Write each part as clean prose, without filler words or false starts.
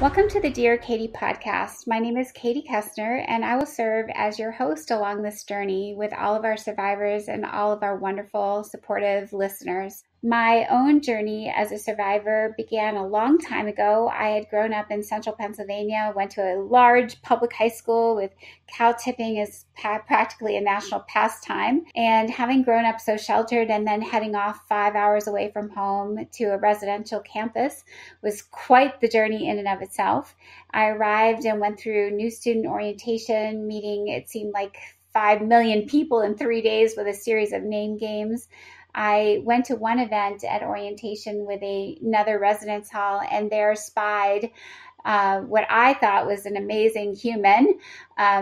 Welcome to the Dear Katie podcast. My name is Katie Koestner, and I will serve as your host along this journey with all of our survivors and all of our wonderful, supportive listeners. My own journey as a survivor began a long time ago. I had grown up in central Pennsylvania, went to a large public high school with cow tipping as practically a national pastime. And having grown up so sheltered and then heading off 5 hours away from home to a residential campus was quite the journey in and of itself. I arrived and went through new student orientation, meeting it seemed like 5 million people in 3 days with a series of name games. I went to one event at orientation with another residence hall, and there spied what I thought was an amazing human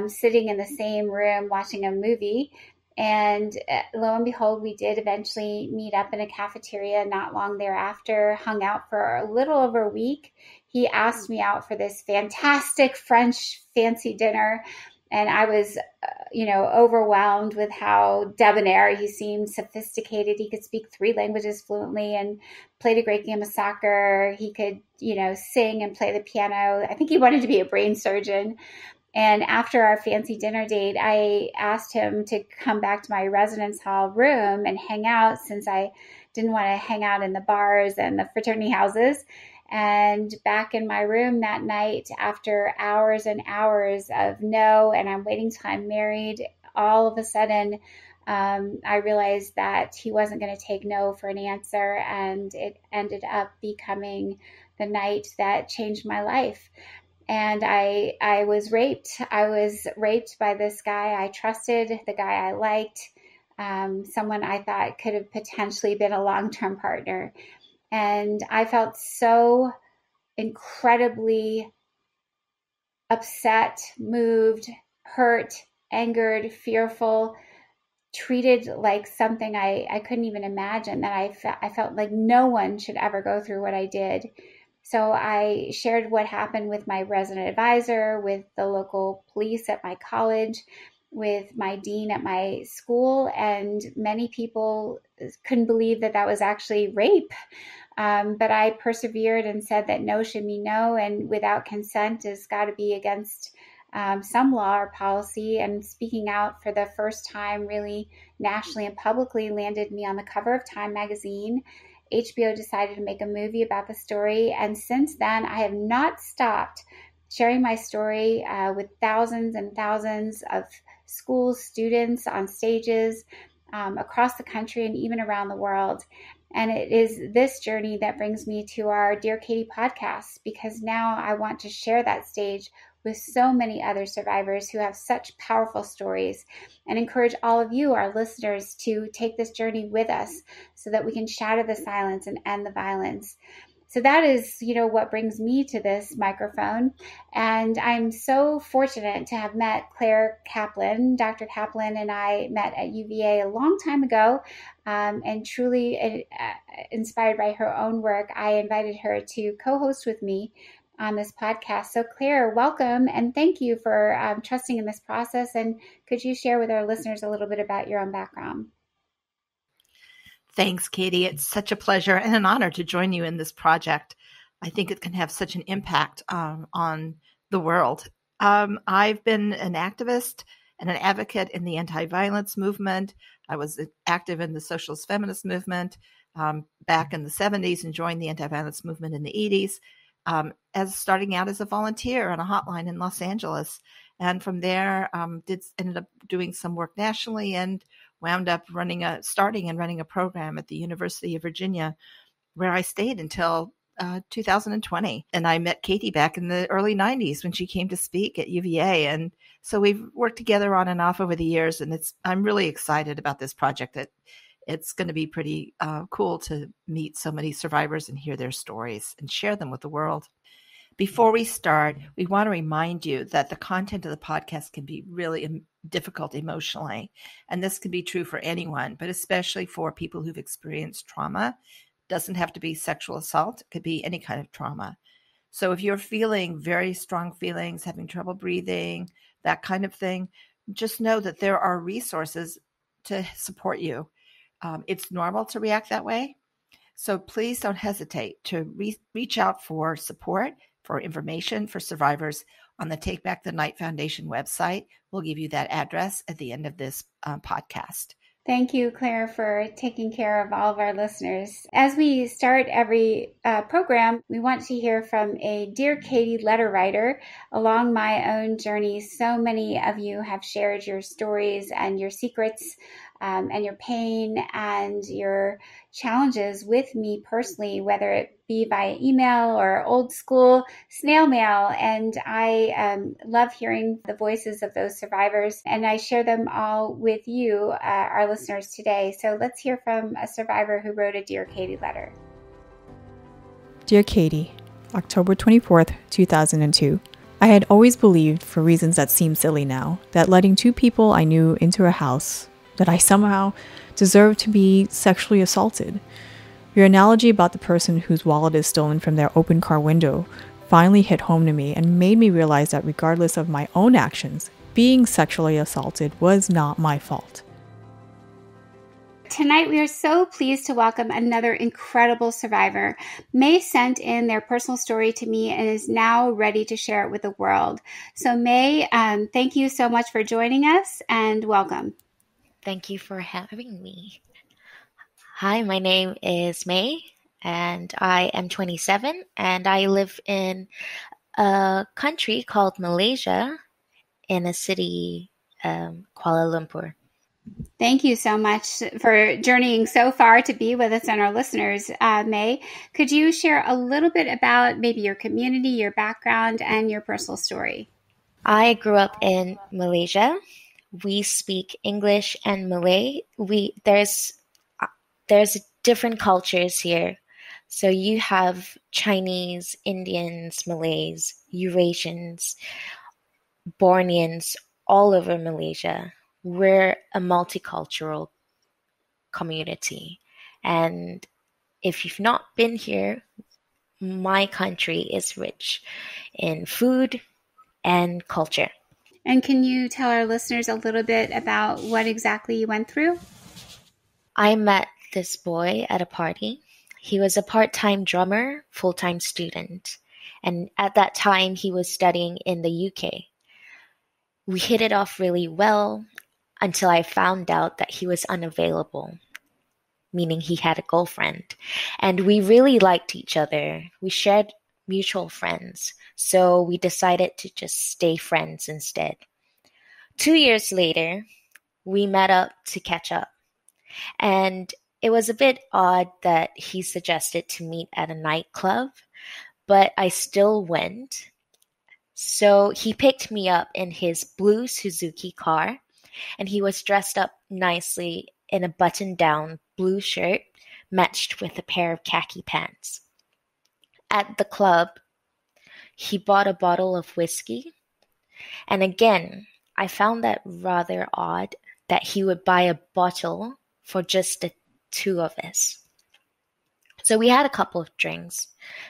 sitting in the same room watching a movie. And lo and behold, we did eventually meet up in a cafeteria not long thereafter, hung out for a little over a week. He asked me out for this fantastic French fancy dinner. And I was, overwhelmed with how debonair he seemed, sophisticated. He could speak 3 languages fluently and played a great game of soccer. He could, sing and play the piano. I think he wanted to be a brain surgeon. And after our fancy dinner date, I asked him to come back to my residence hall room and hang out, since I didn't want to hang out in the bars and the fraternity houses. And back in my room that night, after hours and hours of no, and I'm waiting till I'm married, all of a sudden, I realized that he wasn't going to take no for an answer. And it ended up becoming the night that changed my life. And I was raped. I was raped by this guy I trusted, the guy I liked, someone I thought could have potentially been a long-term partner. And I felt so incredibly upset, moved, hurt, angered, fearful, treated like something I couldn't even imagine, that I felt like no one should ever go through what I did. So I shared what happened with my resident advisor, with the local police at my college, with my dean at my school, and many people couldn't believe that that was actually rape. But I persevered and said that no should mean no, and without consent has got to be against some law or policy. And speaking out for the first time really nationally and publicly landed me on the cover of TIME Magazine. HBO decided to make a movie about the story, and since then I have not stopped sharing my story with thousands and thousands of school students on stages across the country and even around the world. And it is this journey that brings me to our Dear Katie podcast, because now I want to share that stage with so many other survivors who have such powerful stories, and encourage all of you, our listeners, to take this journey with us so that we can shatter the silence and end the violence. So that is, what brings me to this microphone. And I'm so fortunate to have met Claire Kaplan. Dr. Kaplan and I met at UVA a long time ago, and truly inspired by her own work, I invited her to co-host with me on this podcast. So Claire, welcome, and thank you for trusting in this process. And could you share with our listeners a little bit about your own background? Thanks, Katie. It's such a pleasure and an honor to join you in this project. I think it can have such an impact on the world. I've been an activist and an advocate in the anti-violence movement. I was active in the socialist feminist movement back in the 70s, and joined the anti-violence movement in the 80s, as starting out as a volunteer on a hotline in Los Angeles. And from there, ended up doing some work nationally, and wound up starting and running a program at the University of Virginia, where I stayed until 2020. And I met Katie back in the early 90s when she came to speak at UVA. And so we've worked together on and off over the years. And I'm really excited about this project. It's going to be pretty cool to meet so many survivors and hear their stories and share them with the world. Before we start, we want to remind you that the content of the podcast can be really difficult emotionally, and this can be true for anyone, but especially for people who've experienced trauma. It doesn't have to be sexual assault. It could be any kind of trauma. So if you're feeling very strong feelings, having trouble breathing, that kind of thing, just know that there are resources to support you. It's normal to react that way. So please don't hesitate to reach out for support, for information for survivors on the Take Back the Night Foundation website. We'll give you that address at the end of this podcast. Thank you, Claire, for taking care of all of our listeners. As we start every program, we want to hear from a Dear Katie letter writer. Along my own journey, so many of you have shared your stories and your secrets and your pain and your challenges with me personally, whether it be by email or old school snail mail. And I love hearing the voices of those survivors, and I share them all with you, our listeners today. So let's hear from a survivor who wrote a Dear Katie letter. Dear Katie, October 24th, 2002. I had always believed, for reasons that seem silly now, that letting two people I knew into a house, that I somehow deserved to be sexually assaulted. Your analogy about the person whose wallet is stolen from their open car window finally hit home to me and made me realize that regardless of my own actions, being sexually assaulted was not my fault. Tonight, we are so pleased to welcome another incredible survivor. May sent in their personal story to me and is now ready to share it with the world. So May, thank you so much for joining us, and welcome. Thank you for having me. Hi, my name is May, and I am 27, and I live in a country called Malaysia in a city, Kuala Lumpur. Thank you so much for journeying so far to be with us and our listeners, May. Could you share a little bit about maybe your community, your background, and your personal story? I grew up in Malaysia. We speak English and Malay. There's different cultures here. So you have Chinese, Indians, Malays, Eurasians, Borneans all over Malaysia. We're a multicultural community. And if you've not been here, my country is rich in food and culture. And can you tell our listeners a little bit about what exactly you went through? I met this boy at a party. He was a part-time drummer, full-time student. And at that time, he was studying in the UK. We hit it off really well until I found out that he was unavailable, meaning he had a girlfriend. And we really liked each other. We shared mutual friends. So we decided to just stay friends instead. 2 years later, we met up to catch up. And it was a bit odd that he suggested to meet at a nightclub, but I still went. So he picked me up in his blue Suzuki car, and he was dressed up nicely in a button-down blue shirt matched with a pair of khaki pants. At the club, he bought a bottle of whiskey. And again, I found that rather odd that he would buy a bottle for just the two of us. So we had a couple of drinks.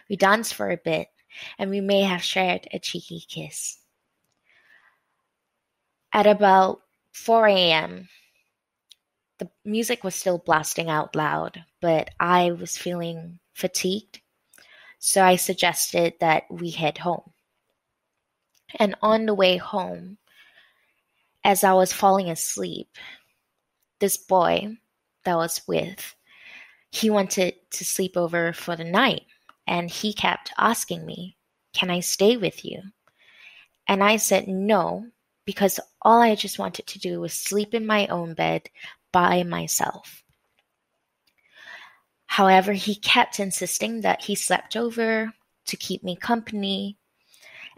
We danced for a bit, and we may have shared a cheeky kiss. At about 4 a.m., the music was still blasting out loud, but I was feeling fatigued. So I suggested that we head home. And on the way home, as I was falling asleep, this boy that I was with, he wanted to sleep over for the night. And he kept asking me, "Can I stay with you?" And I said no, because all I just wanted to do was sleep in my own bed by myself. However, he kept insisting that he slept over to keep me company,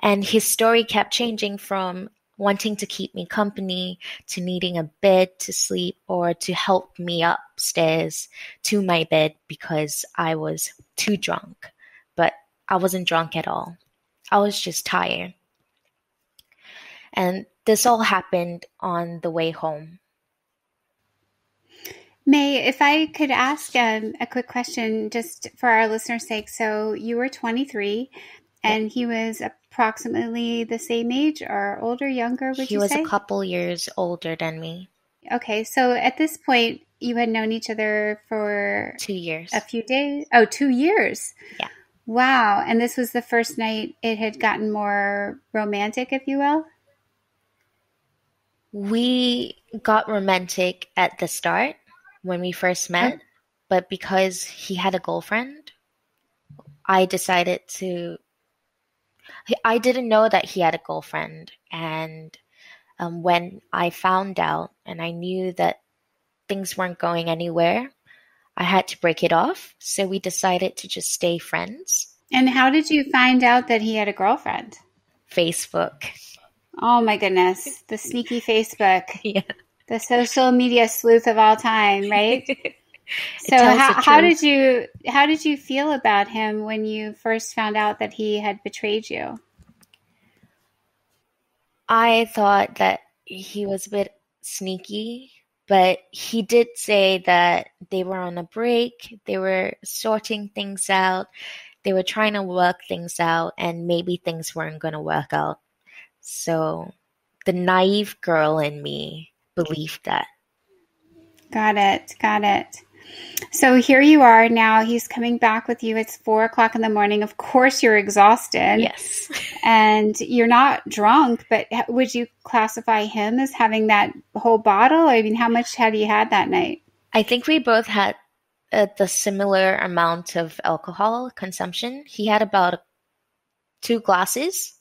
and his story kept changing from wanting to keep me company to needing a bed to sleep or to help me upstairs to my bed because I was too drunk. But I wasn't drunk at all. I was just tired. And this all happened on the way home. May, if I could ask a quick question just for our listeners' sake. So you were 23, and he was approximately the same age or older, younger, would you say? He was a couple years older than me. Okay. So at this point, you had known each other for 2 years. A few days. Oh, 2 years. Yeah. Wow. And this was the first night it had gotten more romantic, if you will? We got romantic at the start when we first met, but because he had a girlfriend, I decided to... I didn't know that he had a girlfriend, and when I found out and I knew that things weren't going anywhere, I had to break it off, so we decided to just stay friends. And how did you find out that he had a girlfriend? Facebook. Oh my goodness, the sneaky Facebook. Yeah. The social media sleuth of all time, right? So how did you feel about him when you first found out that he had betrayed you? I thought that he was a bit sneaky, but he did say that they were on a break, they were sorting things out, they were trying to work things out, and maybe things weren't going to work out. So the naive girl in me believed that. Got it. So here you are now. He's coming back with you. It's 4:00 in the morning. Of course, you're exhausted. Yes. And you're not drunk, but would you classify him as having that whole bottle? I mean, how much had he had that night? I think we both had the similar amount of alcohol consumption. He had about 2 glasses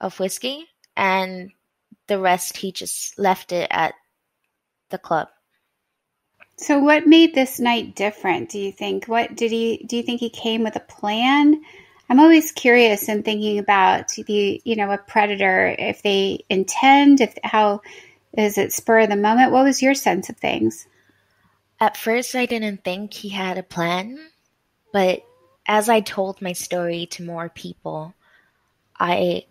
of whiskey, and the rest he just left it at the club. So what made this night different, do you think? Do you think he came with a plan? I'm always curious in thinking about a predator, if they intend, how is it spur of the moment? What was your sense of things? At first, I didn't think he had a plan, but as I told my story to more people, I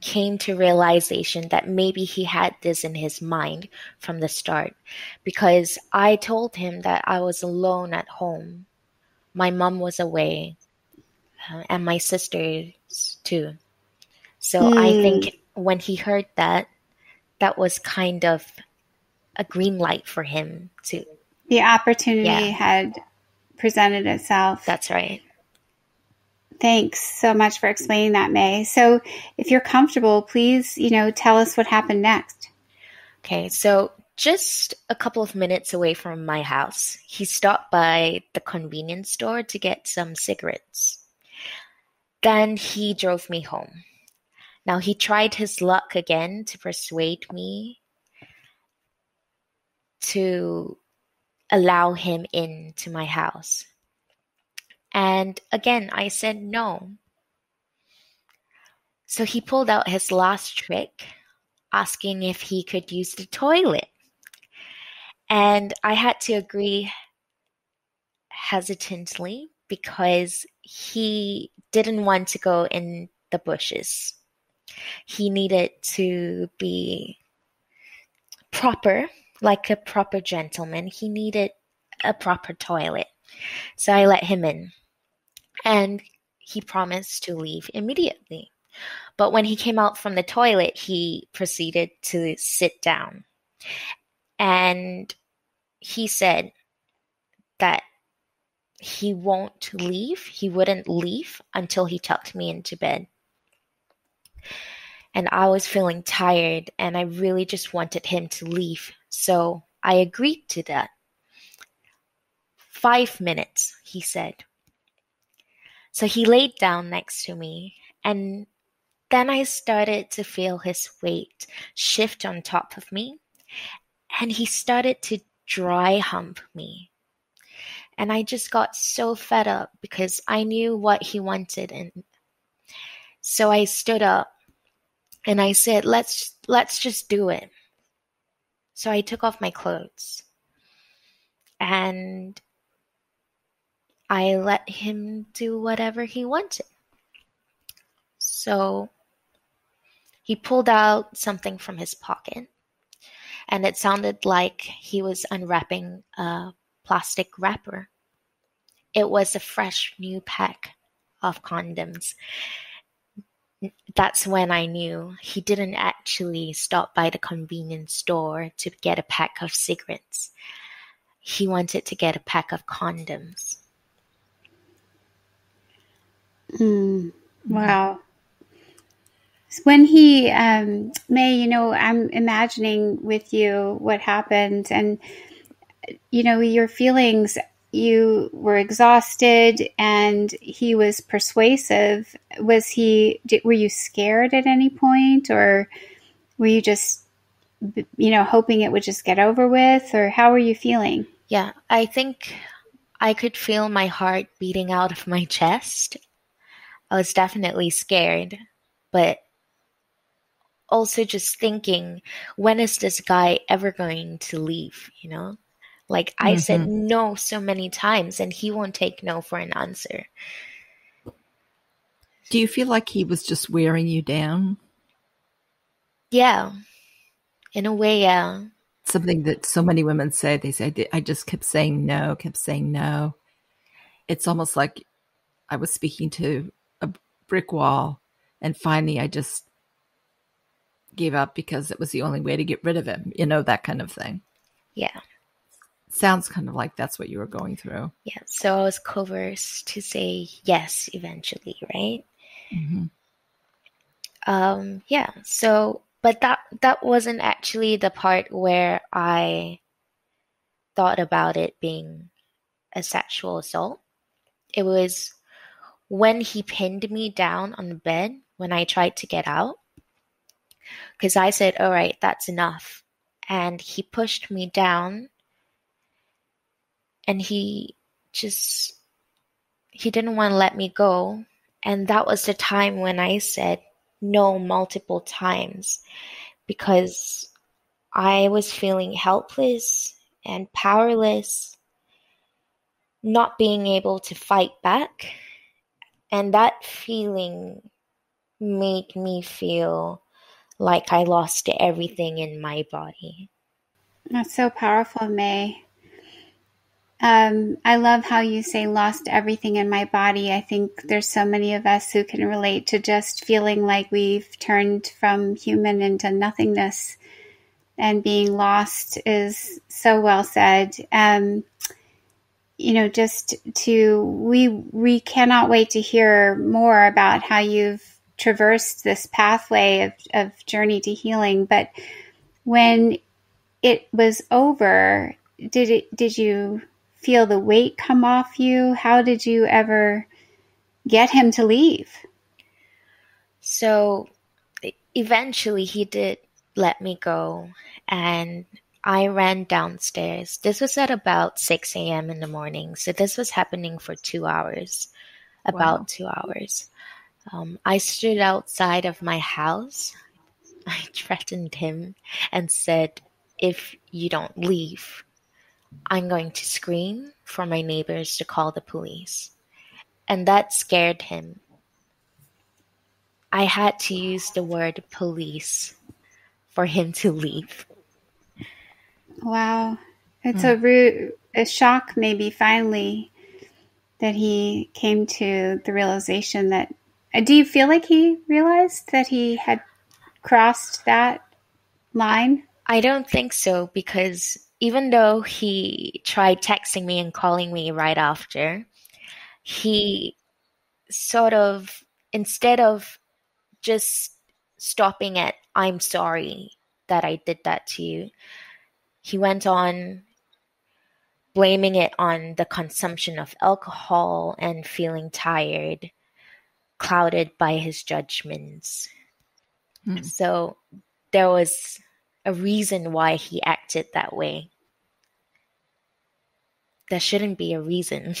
came to realization that maybe he had this in his mind from the start, because I told him that I was alone at home. My mom was away, and my sisters too. So I think when he heard that, that was kind of a green light for him too. The opportunity had presented itself. That's right. Thanks so much for explaining that, May. So if you're comfortable, please, tell us what happened next. Okay, so just a couple of minutes away from my house, he stopped by the convenience store to get some cigarettes. Then he drove me home. Now, he tried his luck again to persuade me to allow him into my house. And again, I said no. So he pulled out his last trick, asking if he could use the toilet. And I had to agree hesitantly because he didn't want to go in the bushes. He needed to be proper, like a proper gentleman. He needed a proper toilet. So I let him in, and he promised to leave immediately. But when he came out from the toilet, he proceeded to sit down, and he said that he won't leave. He wouldn't leave until he tucked me into bed. And I was feeling tired, and I really just wanted him to leave. So I agreed to that. 5 minutes, he said. So he laid down next to me, and then I started to feel his weight shift on top of me, and he started to dry hump me. And I just got so fed up because I knew what he wanted, and so I stood up and I said, "Let's just do it." So I took off my clothes and I let him do whatever he wanted. So he pulled out something from his pocket, and it sounded like he was unwrapping a plastic wrapper. It was a fresh new pack of condoms. That's when I knew he didn't actually stop by the convenience store to get a pack of cigarettes. He wanted to get a pack of condoms. Mm. Wow. When he, May, you know, I'm imagining with you what happened and, you know, your feelings, you were exhausted and he was persuasive. Was he, were you scared at any point, or were you just, you know, hoping it would just get over with, or how were you feeling? Yeah, I think I could feel my heart beating out of my chest. I was definitely scared, but also just thinking, when is this guy ever going to leave, you know? Like, I said no so many times, and he won't take no for an answer. Do you feel like he was just wearing you down? Yeah, in a way, yeah. Something that so many women say, they say, I just kept saying no, kept saying no. It's almost like I was speaking to a brick wall, and finally I just gave up because it was the only way to get rid of him, you know, that kind of thing. Yeah. Sounds kind of like that's what you were going through. Yeah, so I was coerced to say yes eventually, right? Mm-hmm. Yeah, so, but that wasn't actually the part where I thought about it being a sexual assault. It was when he pinned me down on the bed when I tried to get out, because I said, all right, that's enough. And he pushed me down. And he didn't want to let me go. And that was the time when I said no multiple times, because I was feeling helpless and powerless, not being able to fight back. And that feeling made me feel like I lost everything in my body. That's so powerful, May. I love how you say lost everything in my body. I think there's so many of us who can relate to just feeling like we've turned from human into nothingness, and being lost is so well said. You know, just to, we cannot wait to hear more about how you've traversed this pathway of journey to healing. But when it was over, did you feel the weight come off you? How did you ever get him to leave? So eventually he did let me go, and I ran downstairs. This was at about 6 a.m. in the morning. So this was happening for 2 hours, about 2 hours. I stood outside of my house. I threatened him and said, if you don't leave, I'm going to scream for my neighbors to call the police. And that scared him. I had to use the word police for him to leave. Wow. It's a shock, maybe, finally, that he came to the realization that... Do you feel like he realized that he had crossed that line? I don't think so, because... even though he tried texting me and calling me right after, he sort of, instead of just stopping at, I'm sorry that I did that to you, he went on blaming it on the consumption of alcohol and feeling tired, clouded by his judgments. Mm. So there was... a reason why he acted that way. There shouldn't be a reason.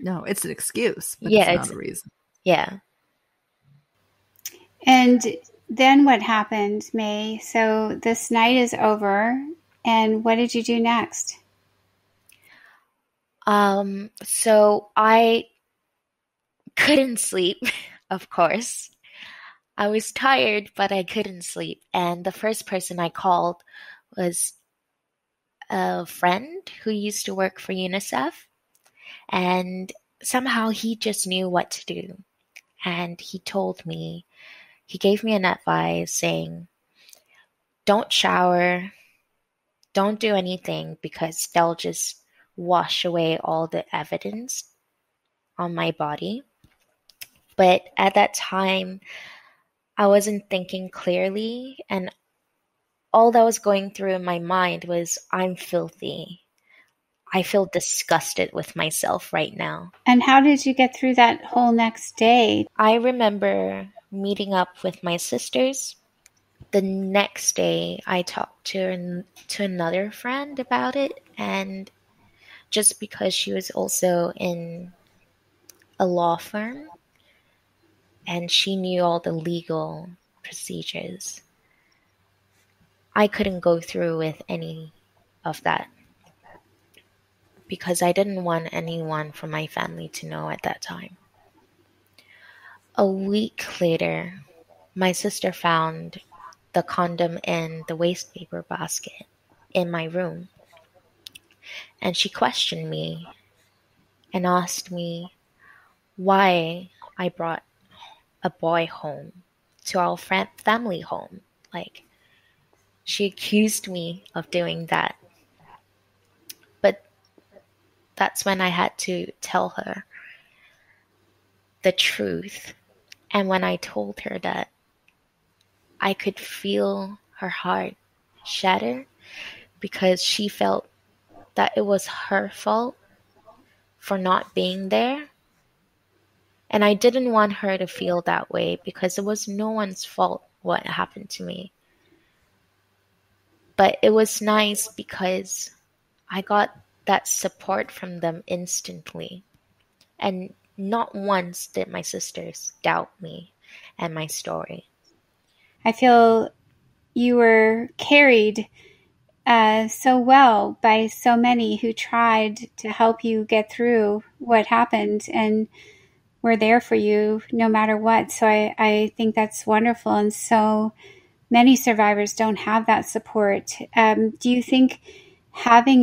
No, it's an excuse, but yeah, it's not a reason. Yeah. And then what happened, May? So this night is over, and what did you do next? So I couldn't sleep, of course. I was tired, but I couldn't sleep. And the first person I called was a friend who used to work for UNICEF. And somehow he just knew what to do. And he told me, he gave me an advice saying, don't shower, don't do anything, because they'll just wash away all the evidence on my body. But at that time, I wasn't thinking clearly, and all that was going through in my mind was, I'm filthy. I feel disgusted with myself right now. And how did you get through that whole next day? I remember meeting up with my sisters. The next day, I talked to another friend about it, and just because she was also in a law firm, and she knew all the legal procedures, I couldn't go through with any of that because I didn't want anyone from my family to know at that time. A week later, my sister found the condom in the waste paper basket in my room. And she questioned me and asked me why I brought a boy home to our family home. Like, she accused me of doing that. But that's when I had to tell her the truth. And when I told her that, I could feel her heart shatter because she felt that it was her fault for not being there. And I didn't want her to feel that way because it was no one's fault what happened to me. But it was nice because I got that support from them instantly. And not once did my sisters doubt me and my story. I feel you were carried so well by so many who tried to help you get through what happened and were there for you no matter what. So I think that's wonderful. And so many survivors don't have that support. Do you think having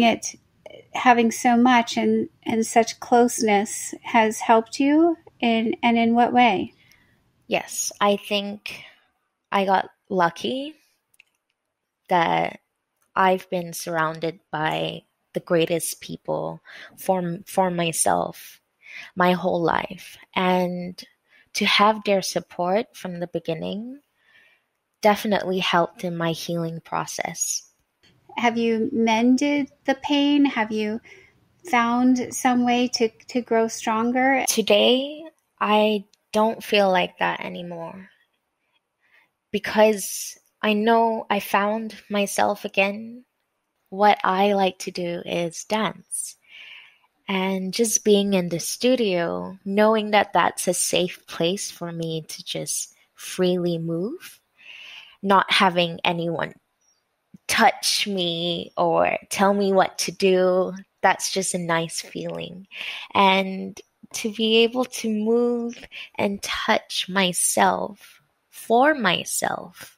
so much and such closeness has helped you, and in what way? Yes, I think I got lucky that I've been surrounded by the greatest people for myself my whole life. And to have their support from the beginning definitely helped in my healing process. Have you mended the pain? Have you found some way to grow stronger? Today, I don't feel like that anymore because I know I found myself again. What I like to do is dance. And just being in the studio, knowing that that's a safe place for me to just freely move, not having anyone touch me or tell me what to do, that's just a nice feeling. And to be able to move and touch myself for myself,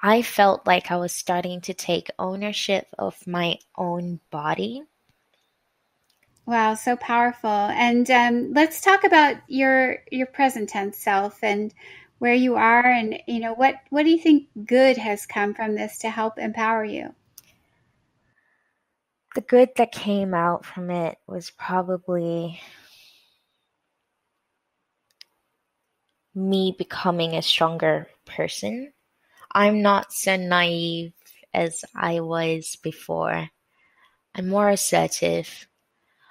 I felt like I was starting to take ownership of my own body. Wow, so powerful. And let's talk about your present tense self and where you are, and you know, what do you think good has come from this to help empower you? The good that came out from it was probably me becoming a stronger person. I'm not so naive as I was before. I'm more assertive.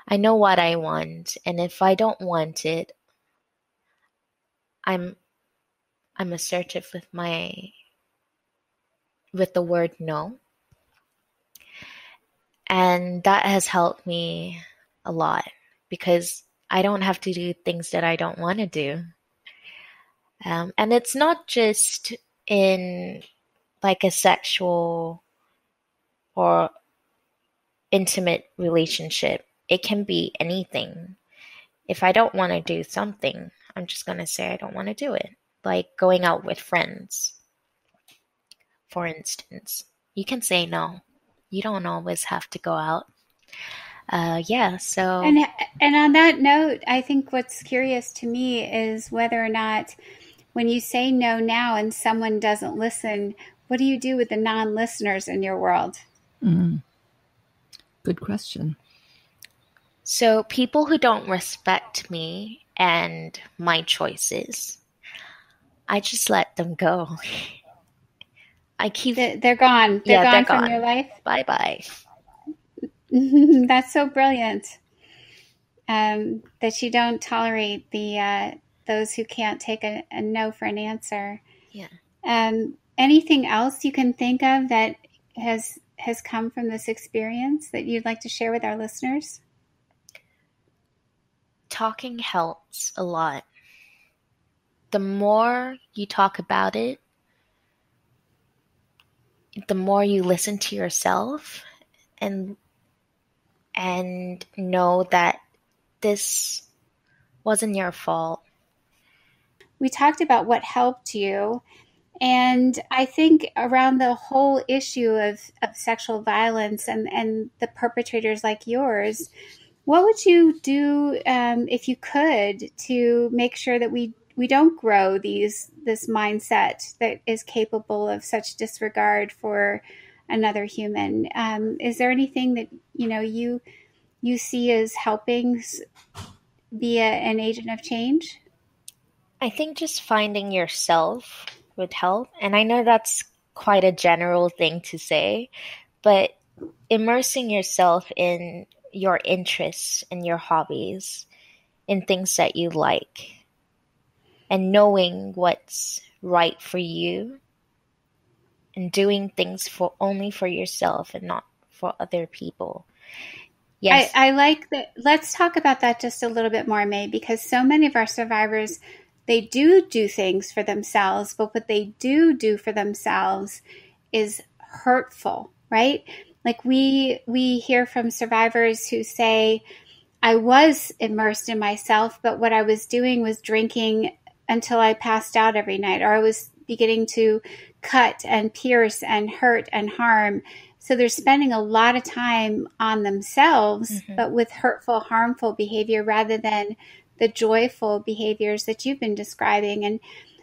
I know what I want, and if I don't want it, I'm assertive with the word no. And that has helped me a lot because I don't have to do things that I don't want to do. And it's not just in like a sexual or intimate relationship. It can be anything. If I don't want to do something, I'm just going to say I don't want to do it. Like going out with friends, for instance. You can say no. You don't always have to go out. And on that note, I think what's curious to me is whether or not when you say no now and someone doesn't listen, what do you do with the non-listeners in your world? Mm. Good question. So people who don't respect me and my choices, I just let them go. They're gone. They're gone from your life. Bye-bye. That's so brilliant. That you don't tolerate those who can't take a no for an answer. Yeah. Anything else you can think of that has come from this experience that you'd like to share with our listeners? Talking helps a lot. The more you talk about it, the more you listen to yourself and know that this wasn't your fault. We talked about what helped you. And I think around the whole issue of sexual violence and the perpetrators like yours, what would you do if you could to make sure that we don't grow this mindset that is capable of such disregard for another human? Is there anything that you see as helping be an agent of change? I think just finding yourself would help. And I know that's quite a general thing to say, but immersing yourself in your interests and your hobbies, in things that you like, and knowing what's right for you, and doing things only for yourself and not for other people. Yes. I like that. Let's talk about that just a little bit more, May, because so many of our survivors, they do things for themselves, but what they do for themselves is hurtful, right? Like we hear from survivors who say, I was immersed in myself, but what I was doing was drinking until I passed out every night, or I was beginning to cut and pierce and hurt and harm. So they're spending a lot of time on themselves, mm-hmm. but with hurtful, harmful behavior rather than the joyful behaviors that you've been describing. And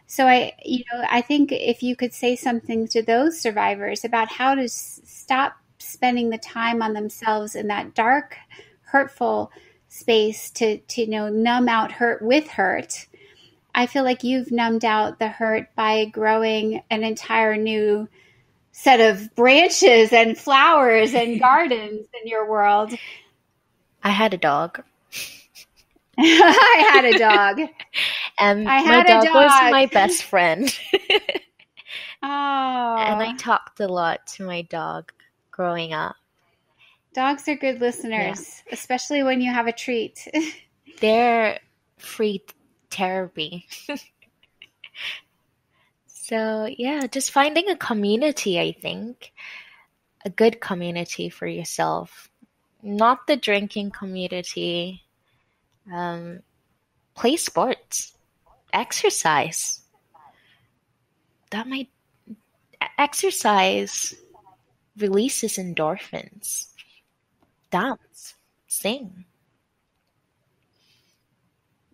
so I think if you could say something to those survivors about how to stop spending the time on themselves in that dark, hurtful space to numb out hurt with hurt. I feel like you've numbed out the hurt by growing an entire new set of branches and flowers and gardens in your world. I had a dog. I had a dog. And my dog was my best friend. Oh. And I talked a lot to my dog growing up. Dogs are good listeners, yeah. Especially when you have a treat. They're free therapy. So, yeah, just finding a community, I think. A good community for yourself. Not the drinking community. Play sports, exercise. Exercise releases endorphins. Dance, sing.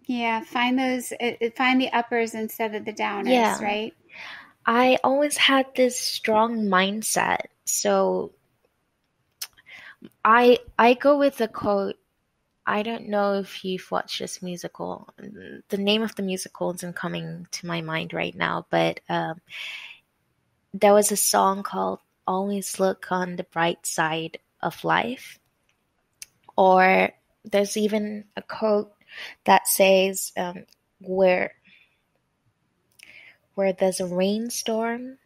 Yeah, find the uppers instead of the downers, yeah. Right? I always had this strong mindset. So I go with the quote. I don't know if you've watched this musical. The name of the musical isn't coming to my mind right now, but there was a song called Always Look on the Bright Side of Life. Or there's even a quote that says, where there's a rainstorm,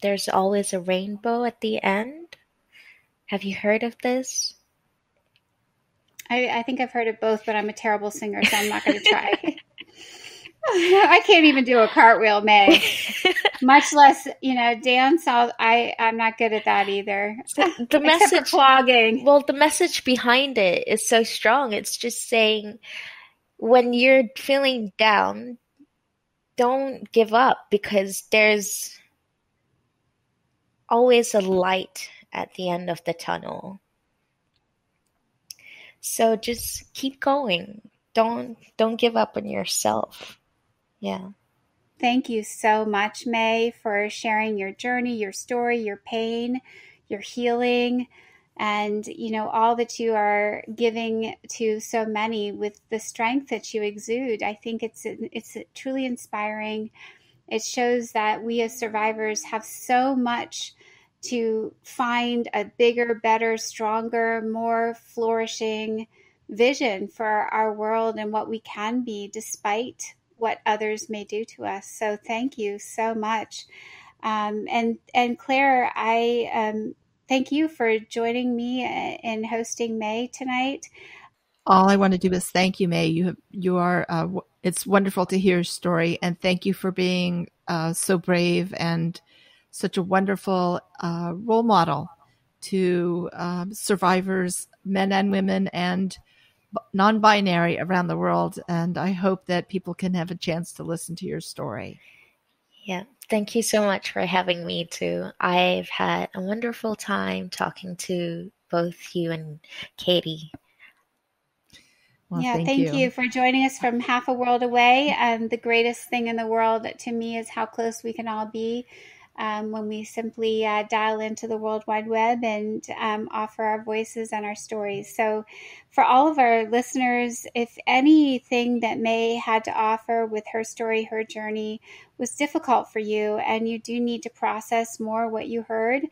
there's always a rainbow at the end. Have you heard of this? I think I've heard of both, but I'm a terrible singer, so I'm not going to try. I can't even do a cartwheel, May. Much less, dance. I'm not good at that either. So the message for flogging. Well, the message behind it is so strong. It's just saying, when you're feeling down, don't give up, because there's always a light at the end of the tunnel. So just keep going. Don't give up on yourself. Yeah. Thank you so much, May, for sharing your journey, your story, your pain, your healing, And, you know, all that you are giving to so many with the strength that you exude, I think it's truly inspiring. It shows that we as survivors have so much to find a bigger, better, stronger, more flourishing vision for our world and what we can be despite what others may do to us. So thank you so much. And Claire, I thank you for joining me in hosting May tonight. All I want to do is thank you, May. You are it's wonderful to hear your story, and thank you for being so brave and such a wonderful role model to survivors, men and women, and non-binary around the world. And I hope that people can have a chance to listen to your story. Yeah. Thank you so much for having me too. I've had a wonderful time talking to both you and Katie. Well, yeah, thank you for joining us from half a world away. The greatest thing in the world to me is how close we can all be when we simply dial into the World Wide Web and offer our voices and our stories. So for all of our listeners, if anything that May had to offer with her story, her journey was difficult for you, and you do need to process more what you heard,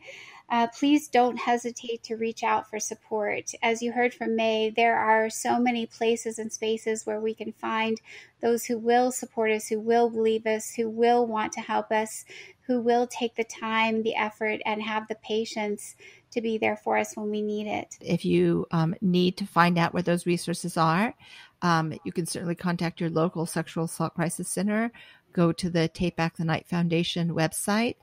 please don't hesitate to reach out for support. As you heard from May, there are so many places and spaces where we can find those who will support us, who will believe us, who will want to help us, who will take the time, the effort, and have the patience to be there for us when we need it. If you need to find out where those resources are, you can certainly contact your local Sexual Assault Crisis Center. Go to the Take Back the Night Foundation website,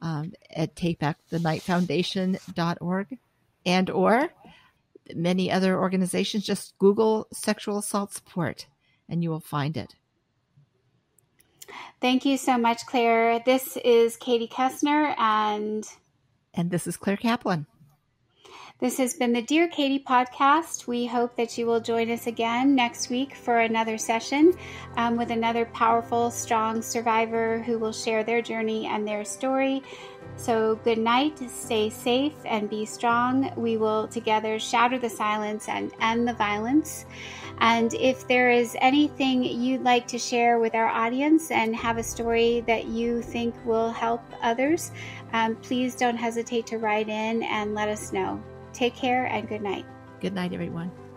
at takebackthenight.org, and or many other organizations. Just Google sexual assault support and you will find it. Thank you so much, Claire. This is Katie Koestner, and this is Claire Kaplan. This has been the Dear Katie podcast. We hope that you will join us again next week for another session with another powerful, strong survivor who will share their journey and their story. So good night, stay safe, and be strong. We will together shatter the silence and end the violence. And if there is anything you'd like to share with our audience and have a story that you think will help others, please don't hesitate to write in and let us know. Take care and good night. Good night, everyone.